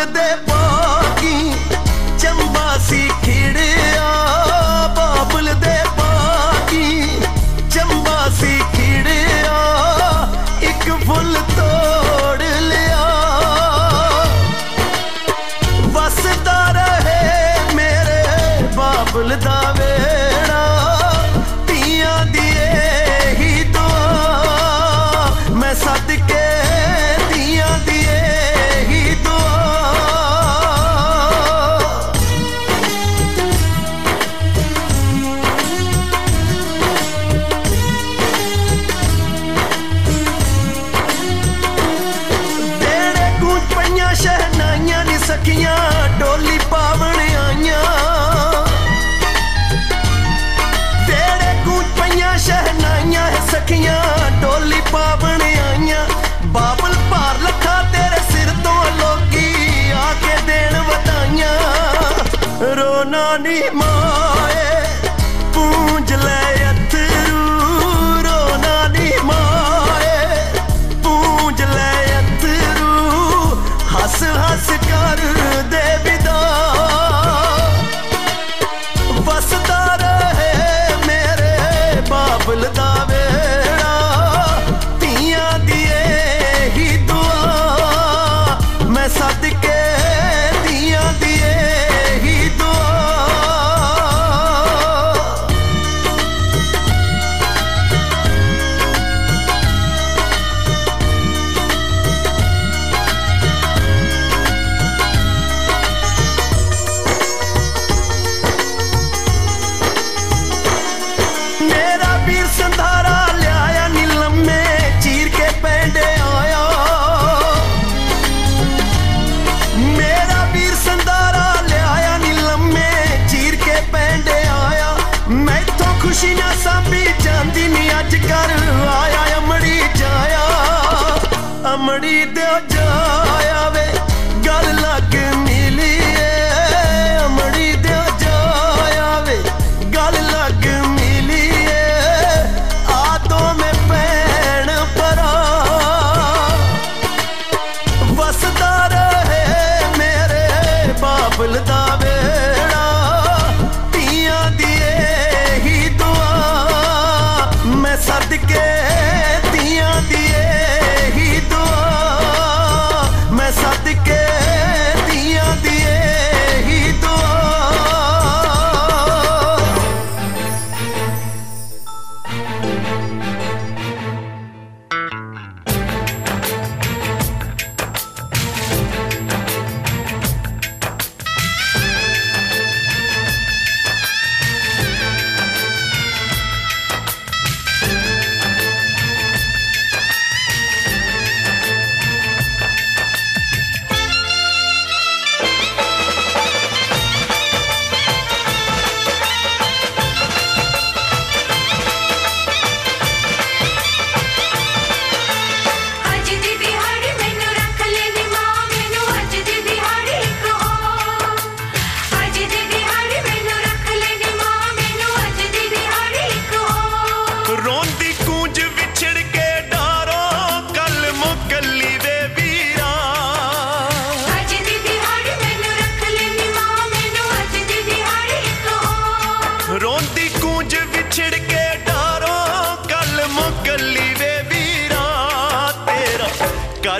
फूल दे पाकी चंबासी खिड़िया बाबुल दे पाकी चंबासी खिड़िया एक फूल तोड़ लिया वसदा रहे मेरे बाबुल दा वेड़ा तिया दिए ही दुआ मैं सदके शहनाइया नी सखिया डोली पावन आईया तेरे गूंज पईया शहनाइया है सखिया डोली पावन आईया बाबल भार लखा तेरे सिर तो लोकी आके देन वधाइया रोना नी माए पूंज ले अथरू रोना नी माए पूंज ले अथरू हस हस कर दे विदा वसदा रहे मेरे बाबुल दा वेड़ा तिया दिए ही दुआ मैं सदके तिया दिए ही दुआ। मेरा वीर संधारा लिया नीलम में चीर के पेंडे आया मेरा वीर संधारा लिया नीलम में चीर के पेंडे आया मैं तो खुशी ना सामी जाती नी अज कर आया अमड़ी जाया अमड़ी दे जाया वे गल लग मिली अमड़ी दे जाया वे गल लग बाबुल दा वेड़ा तिया दिए ही दुआ मैं सदके तिया दिए ही दुआ मैं सदके तिया दिए ही दुआ।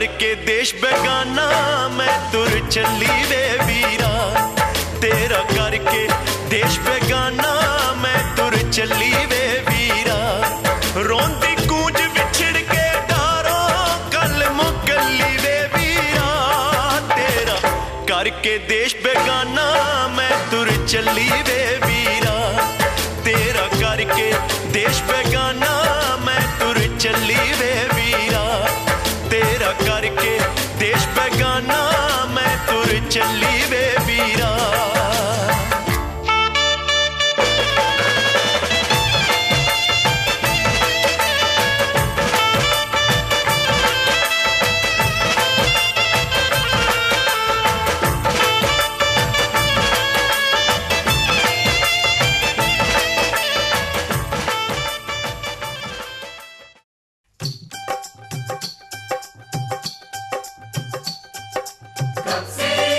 करके देश बेगाना मैं तुर चली वे वीरा तेरा करके देश बेगाना मैं तुर चली वे वीरा रोंदी गूंज बिछड़ के डारो कल मुकली वे वीरा तेरा करके देश बेगाना मैं तुर चली वे वीरा तेरा करके देश बेगाना मैं तुर चली वे वीरा तेरा करके देश बेगाना मैं तुर चली वे वीरा। कब से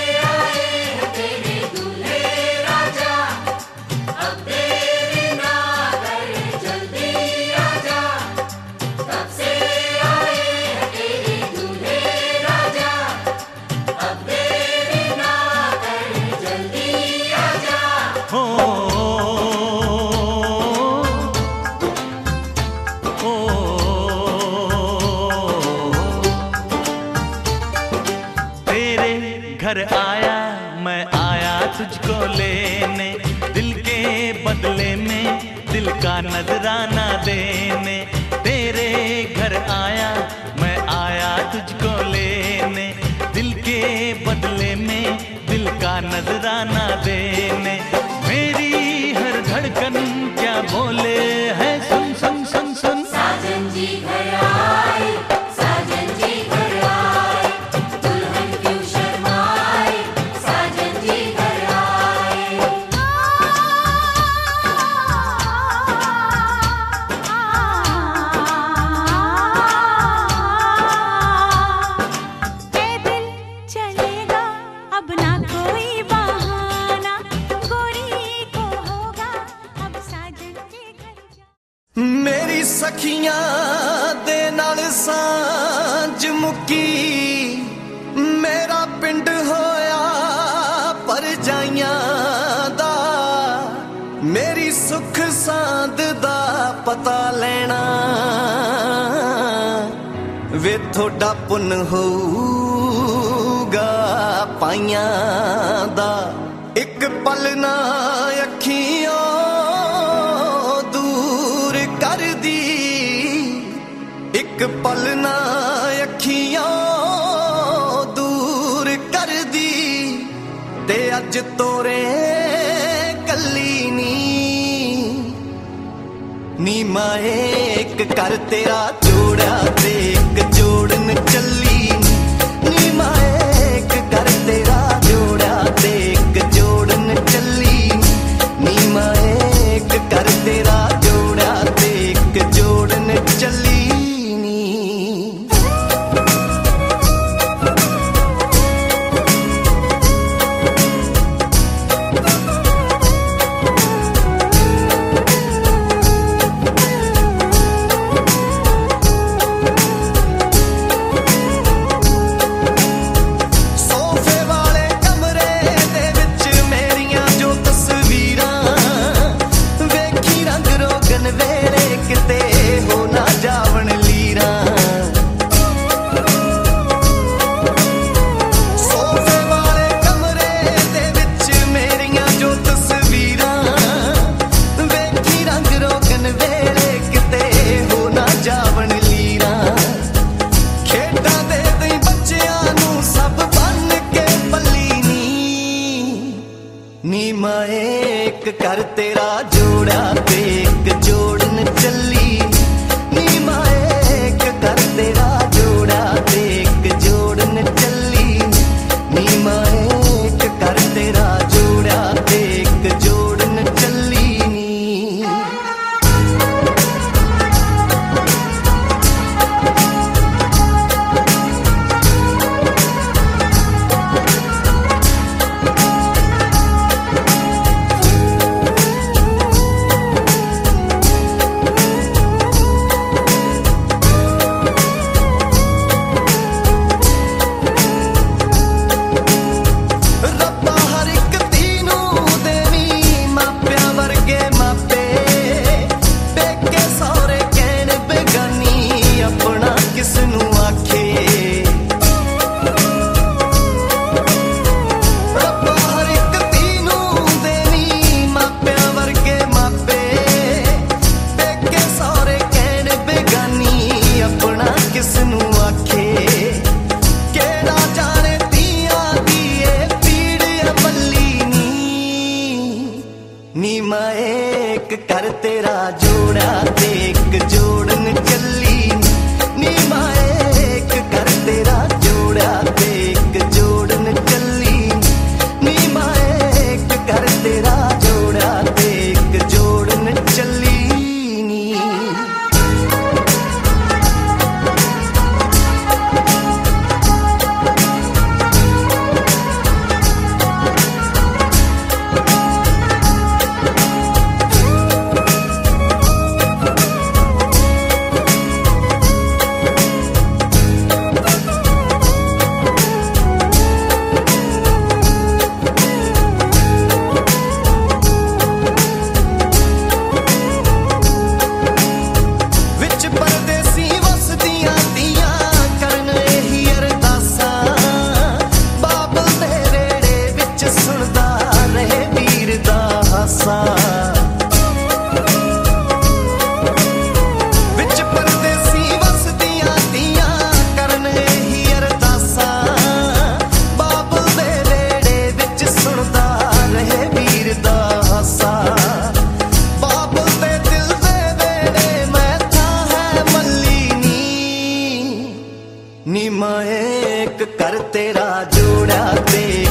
घर आया मैं आया तुझको लेने, दिल के बदले में दिल का नजराना देने। तेरे घर आया मैं आया तुझको लेने, दिल के बदले में दिल का नजराना देने। मेरी हर धड़कन क्या बोले है सुन सुन सुन सुन, साजन जी घर आए, साजन जी घर आए, दुल्हन क्यों शर्माए, साजन जी घर आए। ये दिल चलेगा अब ना कोई बहाना, गोरी को होगा अब साजन के घर। मेरी सखियां दे नाल सांझ मुकी, मेरा पिंड होया परजाइयां दा, मेरी सुख सांद दा पता लेना वे थोड़ा पुन होगा पाइयां दा। एक पल ना अखियों दूर कर दी, एक पल ना अखियों दूर कर दी, ते अज तोरे कली नी नी माए। एक कर तेरा जोड़ा ते एक जोड़न चली नी, नी माए एक कर तेरा जोड़ा ते एक जोड़न चली नी, नी माए एक कर तेरा जोड़ा ते एक जोड़न चली नी। सोफे वाले कमरे दे विच मेरियां जो तस्वीरां वेखी, रंग रोगन वेले किते हो ना जावन लीरां। सोफे वाले कमरे दे विच मेरियां जो तस्वीरां वेखी, रंग रोगन वेले किते हो ना जावन लीरां। ਖੇਡਾਂ ਦੇ ਦਈ ਬੱਚਿਆਂ ਨੂੰ ਸਭ ਬਣ ਕੇ ਪੱਲੀ ਨੀ, ਨੀ ਮਾਏ ਇੱਕ ਕਰ ਤੇਰਾ ਜੋੜਾ ਤੇ ਇੱਕ ਜੋੜਨ ਚੱਲੀ ਨੀ, ਨੀ ਮਾਏ ਇੱਕ ਕਰ ਤੇਰਾ ਜੋੜਾ ਤੇ ਇੱਕ ਜੋੜਨ ਚੱਲੀ ਨੀ, ਨੀ ਮਾਏ ਇੱਕ ਕਰ ਤੇਰਾ ਜੋੜਾ ਤੇ ਇੱਕ ਜੋੜਨ ਚੱਲੀ ਨੀ। नी मैं एक कर तेरा जोड़ा दे।